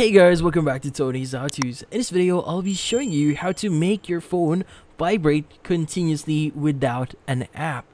Hey guys, welcome back to Tony's HowTos. In this video, I'll be showing you how to make your phone vibrate continuously without an app.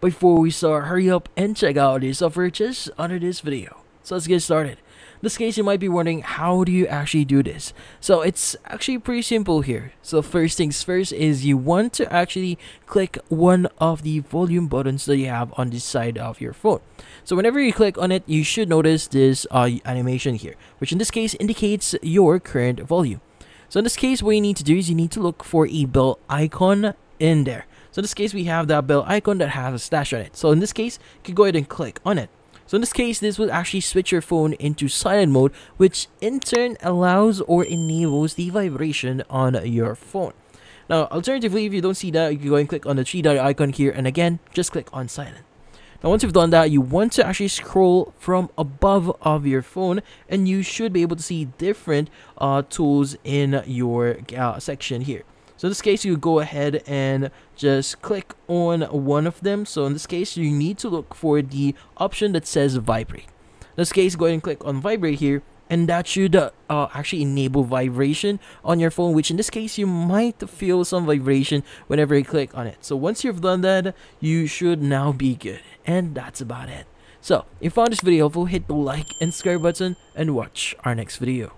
Before we start, hurry up and check out the software just under this video. So let's get started. In this case, you might be wondering, how do you actually do this? So it's actually pretty simple here. So first things first is you want to actually click one of the volume buttons that you have on the side of your phone. So whenever you click on it, you should notice this animation here, which in this case indicates your current volume. So in this case, what you need to do is you need to look for a bell icon in there. So in this case, we have that bell icon that has a slash on it. So in this case, you can go ahead and click on it. So in this case, this will actually switch your phone into silent mode, which in turn allows or enables the vibration on your phone. Now, alternatively, if you don't see that, you can go and click on the three-dot icon here, and again, just click on silent. Now, once you've done that, you want to actually scroll from above of your phone, and you should be able to see different tools in your section here. So in this case, you go ahead and just click on one of them. So in this case, you need to look for the option that says vibrate. In this case, go ahead and click on vibrate here, and that should actually enable vibration on your phone, which in this case, you might feel some vibration whenever you click on it. So once you've done that, you should now be good. And that's about it. So if you found this video helpful, hit the like and subscribe button and watch our next video.